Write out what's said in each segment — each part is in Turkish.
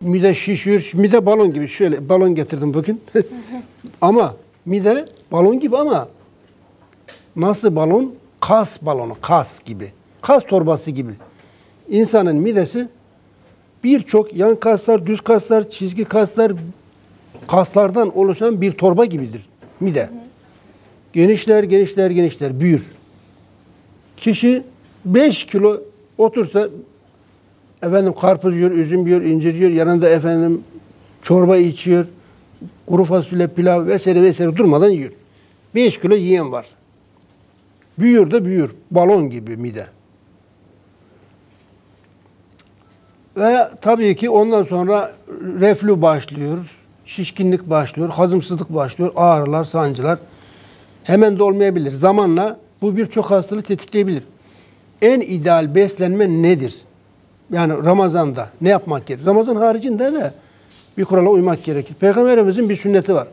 mide şişiyor. Mide balon gibi. Şöyle balon getirdim bugün. Ama mide balon gibi ama nasıl balon? Kas balonu, kas gibi. Kas torbası gibi. İnsanın midesi birçok yan kaslar, düz kaslar, çizgi kaslar, kaslardan oluşan bir torba gibidir mide. Genişler, genişler, genişler, büyür. Kişi 5 kilo otursa efendim karpuz yiyor, üzüm yiyor, incir yiyor, yanında efendim çorba içiyor, kuru fasulye, pilav vesaire vesaire durmadan yiyor. 5 kilo yiyen var. Büyür de büyür. Balon gibi mide. Ve tabii ki ondan sonra reflü başlıyor, şişkinlik başlıyor, hazımsızlık başlıyor, ağrılar, sancılar. Hemen de olmayabilir. Zamanla bu birçok hastalığı tetikleyebilir. En ideal beslenme nedir? Yani Ramazan'da ne yapmak gerekir? Ramazan haricinde de bir kurala uymak gerekir. Peygamberimizin bir sünneti var.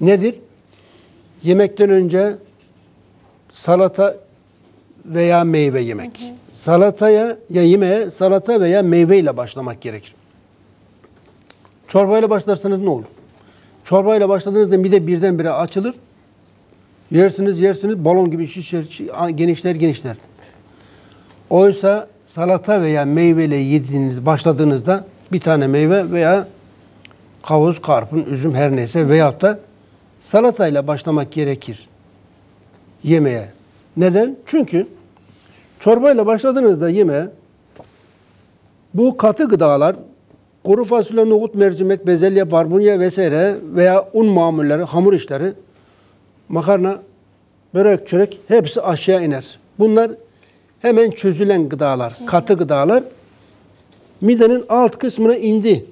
Nedir? Yemekten önce salata veya meyve yemek. Salataya ya yemeğe salata veya meyveyle başlamak gerekir. Çorbayla başlarsanız ne olur? Çorbayla başladığınızda mide birdenbire açılır. Yersiniz yersiniz balon gibi şişer, genişler genişler. Oysa salata veya meyveyle yediğiniz başladığınızda bir tane meyve veya kavuz, karpun, üzüm her neyse veyahut da salatayla başlamak gerekir yemeğe. Neden? Çünkü çorbayla başladığınızda yemeğe bu katı gıdalar, kuru fasulye, nohut, mercimek, bezelye, barbunya vesaire veya un mamulleri, hamur işleri, makarna, börek, çörek hepsi aşağı iner. Bunlar hemen çözülen gıdalar, katı gıdalar midenin alt kısmına indi.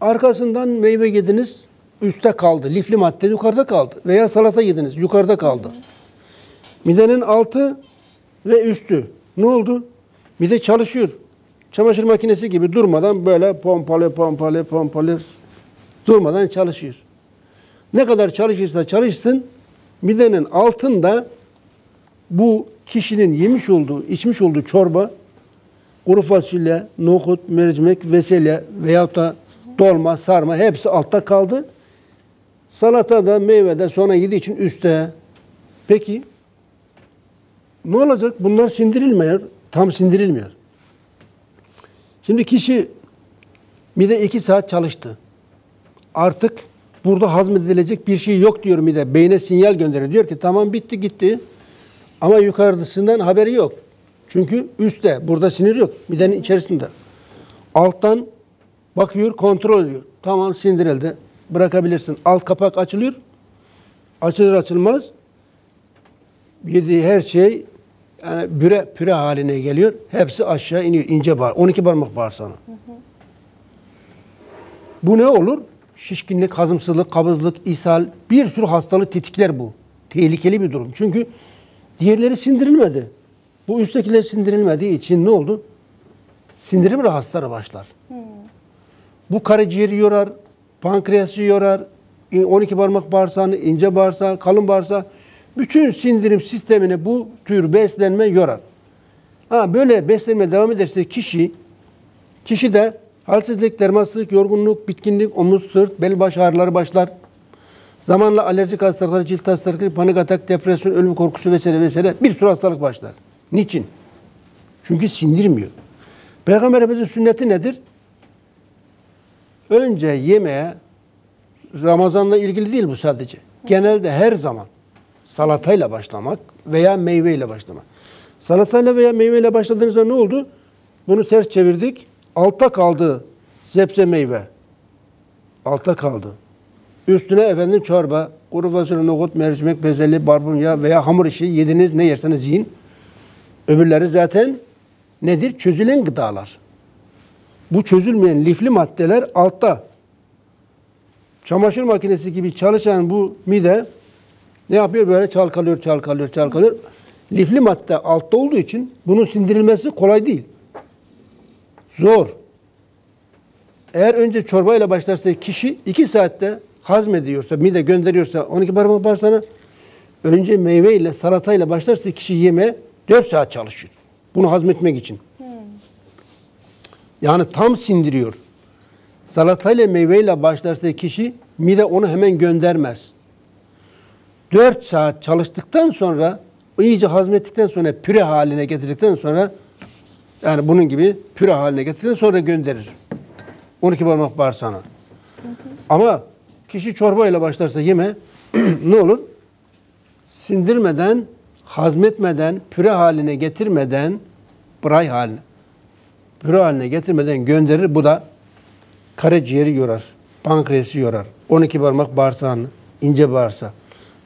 Arkasından meyve yediniz, üstte kaldı. Lifli madde yukarıda kaldı. Veya salata yediniz, yukarıda kaldı. Midenin altı ve üstü. Ne oldu? Mide çalışıyor. Çamaşır makinesi gibi durmadan böyle pompalıyor, pompalıyor, pompalıyor. Durmadan çalışıyor. Ne kadar çalışırsa çalışsın, midenin altında bu kişinin yemiş olduğu, içmiş olduğu çorba, kuru fasulye, nohut, mercimek, veselye veyahut da dolma, sarma hepsi altta kaldı. Salata da, meyve de sonra yediği için üstte. Peki ne olacak? Bunlar sindirilmiyor, tam sindirilmiyor. Şimdi kişi mide 2 saat çalıştı. Artık burada hazmedilecek bir şey yok diyor mide. Beyne sinyal gönderiyor. Diyor ki tamam bitti gitti. Ama yukarıdasından haberi yok. Çünkü üstte, burada sinir yok. Midenin içerisinde. Alttan bakıyor, kontrol ediyor. Tamam sindirildi. Bırakabilirsin. Alt kapak açılıyor. Açılır açılmaz yediği her şey yani püre haline geliyor. Hepsi aşağı iniyor. İnce bağır. 12 parmak bağırsağına. Bu ne olur? Şişkinlik, hazımsızlık, kabızlık, ishal, bir sürü hastalık tetikler bu. Tehlikeli bir durum. Çünkü diğerleri sindirilmedi. Bu üsttekiler sindirilmediği için ne oldu? Sindirim rahatsızları başlar. Bu karaciğeri yorar, pankreası yorar, 12 parmak bağırsağını, ince bağırsağı, kalın bağırsağı, bütün sindirim sistemini bu tür beslenme yorar. Ha, böyle beslenme devam ederse kişi de halsizlik, dermatsızlık, yorgunluk, bitkinlik, omuz, sırt, bel, baş ağrıları başlar. Zamanla alerjik hastalıklar, cilt hastalıkları, panik atak, depresyon, ölüm korkusu vesaire vesaire bir sürü hastalık başlar. Niçin? Çünkü sindirmiyor. Peygamberimizin sünneti nedir? Önce yemeğe, Ramazan'la ilgili değil bu sadece. Genelde her zaman salatayla başlamak veya meyveyle başlamak. Salatayla veya meyveyle başladığınızda ne oldu? Bunu ters çevirdik. Altta kaldı sebze meyve. Altta kaldı. Üstüne efendim çorba, kuru fasulye, nohut, mercimek, bezelye, barbunya veya hamur işi yediniz ne yerseniz yiyin. Öbürleri zaten nedir? Çözülen gıdalar. Bu çözülmeyen lifli maddeler altta. Çamaşır makinesi gibi çalışan bu mide ne yapıyor? Böyle çalkalıyor, çalkalıyor, çalkalıyor. Lifli madde altta olduğu için bunun sindirilmesi kolay değil. Zor. Eğer önce çorbayla başlarsa kişi 2 saatte hazmediyorsa, mide gönderiyorsa 12 parmak bağırsağına, önce meyveyle, salatayla başlarsa kişi yemeğe 4 saat çalışıyor. Bunu hazmetmek için. Yani tam sindiriyor. salatayla meyveyle başlarsa kişi mide onu hemen göndermez. 4 saat çalıştıktan sonra, iyice hazmettikten sonra, püre haline getirdikten sonra, yani bunun gibi püre haline getirdikten sonra gönderir. 12 parmak bağırsağına. Ama kişi çorbayla başlarsa yeme, ne olur? Sindirmeden, hazmetmeden, püre haline getirmeden, bray haline, püre haline getirmeden gönderir. Bu da karaciğeri yorar, pankreası yorar. 12 parmak bağırsağını, ince bağırsağı.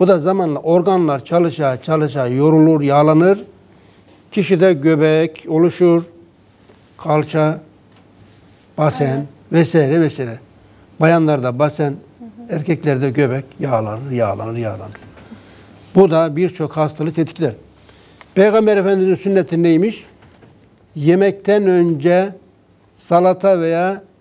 Bu da zamanla organlar çalışa çalışa yorulur, yağlanır. Kişide göbek oluşur, kalça, basen, evet, vesaire vesaire. Bayanlarda basen, erkeklerde göbek yağlanır. Bu da birçok hastalığı tetikler. Peygamber Efendimiz'in sünneti neymiş? Yemekten önce salata veya